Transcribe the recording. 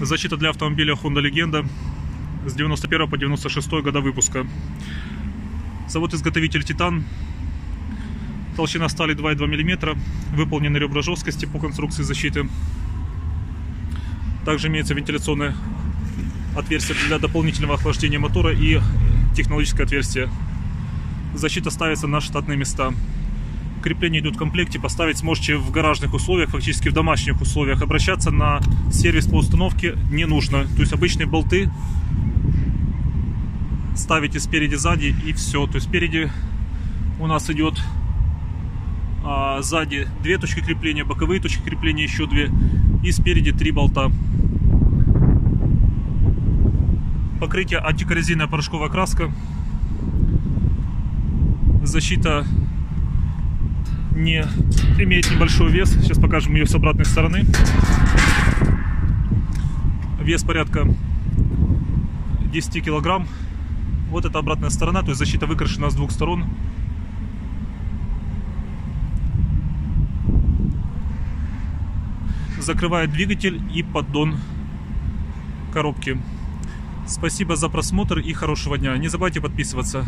Защита для автомобиля Honda Legend с 91 по 96 года выпуска. Завод-изготовитель Титан. Толщина стали 2,2 мм. Выполнены ребра жесткости по конструкции защиты. Также имеется вентиляционное отверстие для дополнительного охлаждения мотора и технологическое отверстие. Защита ставится на штатные места. Крепления идут в комплекте. Поставить сможете в гаражных условиях, фактически в домашних условиях. Обращаться на сервис по установке не нужно. То есть обычные болты ставите спереди, сзади и все. То есть спереди у нас идет, сзади 2 точки крепления, боковые точки крепления еще 2 и спереди 3 болта. Покрытие антикоррозийная порошковая краска. Защита не имеет небольшой вес. Сейчас покажем ее с обратной стороны. Вес порядка 10 килограмм. Вот это обратная сторона, то есть защита выкрашена с двух сторон. Закрывает двигатель и поддон коробки. Спасибо за просмотр и хорошего дня. Не забывайте подписываться.